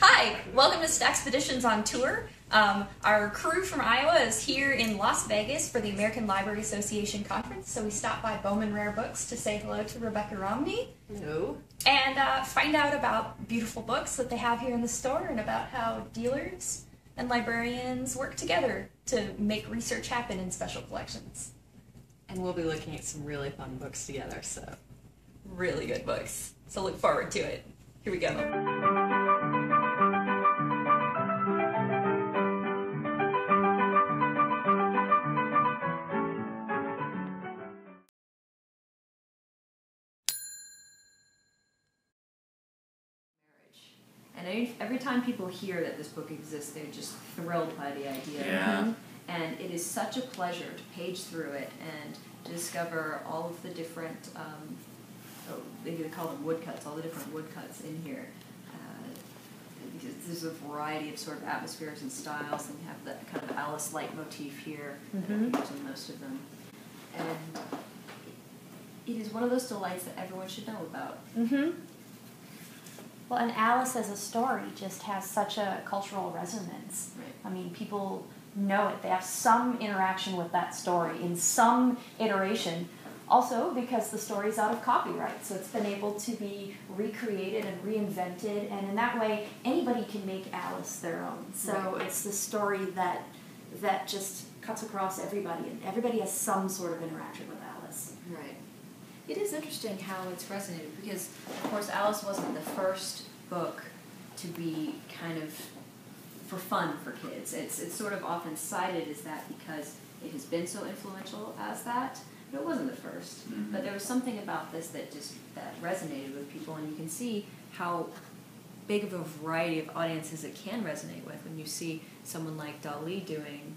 Hi, welcome to Staxpeditions on Tour. Our crew from Iowa is here in Las Vegas for the American Library Association conference, so we stopped by Bauman Rare Books to say hello to Rebecca Romney. Hello. And find out about beautiful books that they have here in the store and about how dealers and librarians work together to make research happen in special collections. And we'll be looking at some really fun books together, so really good books. So look forward to it. Here we go. Every time people hear that this book exists, they're just thrilled by the idea. Yeah. And it is such a pleasure to page through it and to discover all of the different, they call them woodcuts, all the different woodcuts in here. There's a variety of sort of atmospheres and styles, and you have that kind of Alice light motif here, and I mentioned most of them. And it is one of those delights that everyone should know about. Mm-hmm. Well, and Alice as a story just has such a cultural resonance. Right. I mean, people know it. They have some interaction with that story in some iteration. Also, because the story's out of copyright, so it's been able to be recreated and reinvented, and in that way, anybody can make Alice their own. So right. It's the story that just cuts across everybody, and everybody has some sort of interaction with Alice. Right. It is interesting how it's resonated because, of course, Alice wasn't the first book to be kind of for fun for kids. It's sort of often cited as that because it has been so influential as that, but it wasn't the first. Mm-hmm. But there was something about this that resonated with people, and you can see how big of a variety of audiences it can resonate with when you see someone like Dalí doing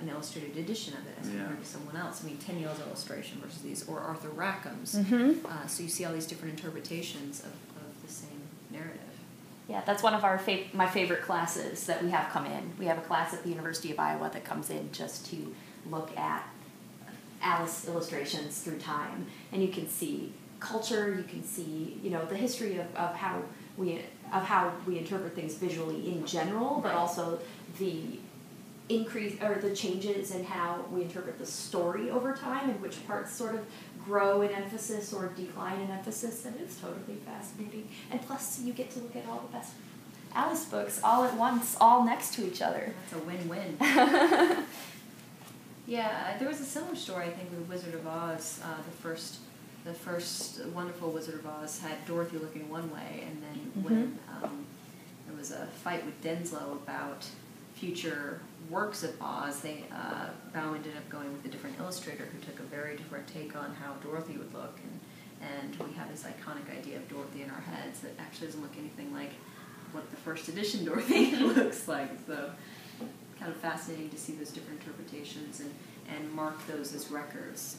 an illustrated edition of it as compared to someone else. I mean, Tenniel's illustration versus these, or Arthur Rackham's. Mm-hmm. So you see all these different interpretations of the same narrative. Yeah, that's one of our my favorite classes that we have come in. We have a class at the University of Iowa that comes in just to look at Alice illustrations through time. And you can see culture, you can see, you know, the history of how we interpret things visually in general, but also the increase or the changes in how we interpret the story over time and which parts sort of grow in emphasis or decline in emphasis, and it's totally fascinating. And plus, you get to look at all the best Alice books all at once, all next to each other. That's a win-win. Yeah, there was a similar story, I think, with Wizard of Oz. The first wonderful Wizard of Oz had Dorothy looking one way, and then when there was a fight with Denslow about future works of Oz, Baum ended up going with a different illustrator who took a very different take on how Dorothy would look, and we have this iconic idea of Dorothy in our heads that actually doesn't look anything like what the first edition Dorothy looks like. So kind of fascinating to see those different interpretations and mark those as records.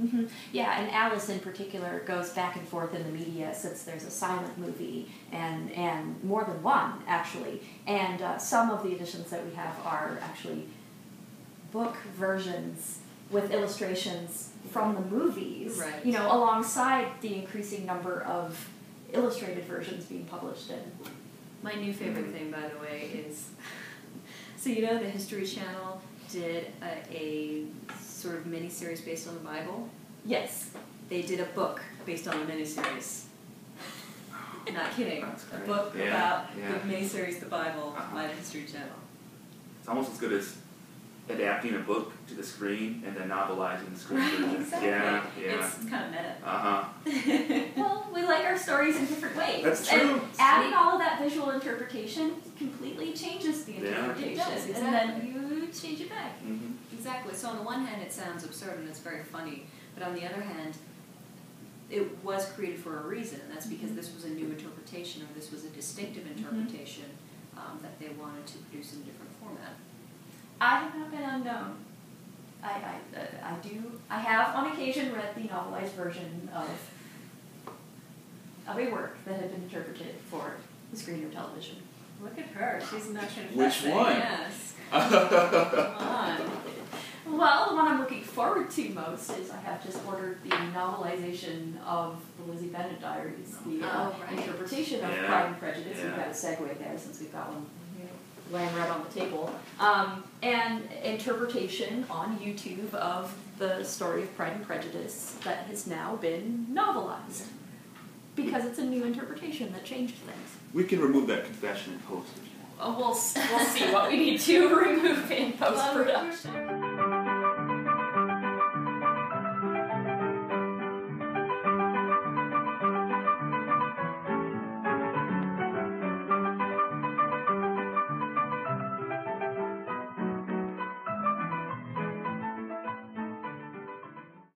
Mm-hmm. Yeah, and Alice in particular goes back and forth in the media since there's a silent movie, and more than one, actually. And some of the editions that we have are actually book versions with illustrations from the movies, right. You know, alongside the increasing number of illustrated versions being published in. My new favorite thing, by the way, is... So, you know, the History Channel did a sort of mini-series based on the Bible? Yes. They did a book based on the mini-series. Not kidding. A book about the mini-series, the Bible, by the History Channel. It's almost as good as adapting a book to the screen and then novelizing the screen. Right, exactly. Yeah, yeah. It's kind of meta. Uh-huh. Well, we like our stories in different ways. That's true. And it's adding all of that visual interpretation completely changes the interpretation. Yeah. It does, exactly. And then you change it back. Mm-hmm. Exactly. So on the one hand, it sounds absurd and it's very funny, but on the other hand, it was created for a reason. That's because this was a new interpretation, or this was a distinctive interpretation that they wanted to produce in a different format. I have not been unknown. I have on occasion read the novelized version of a work that had been interpreted for the screen or television. Look at her. She's not trying to. Which one? Yes. Come on. Well, the one I'm looking forward to most is I have just ordered the novelization of The Lizzie Bennet Diaries, the interpretation of Pride and Prejudice. We've got a segue there since we've got one laying right on the table. And interpretation on YouTube of the story of Pride and Prejudice that has now been novelized. Because it's a new interpretation that changed things. We can remove that confession in post. We'll see what we need to remove in post-production.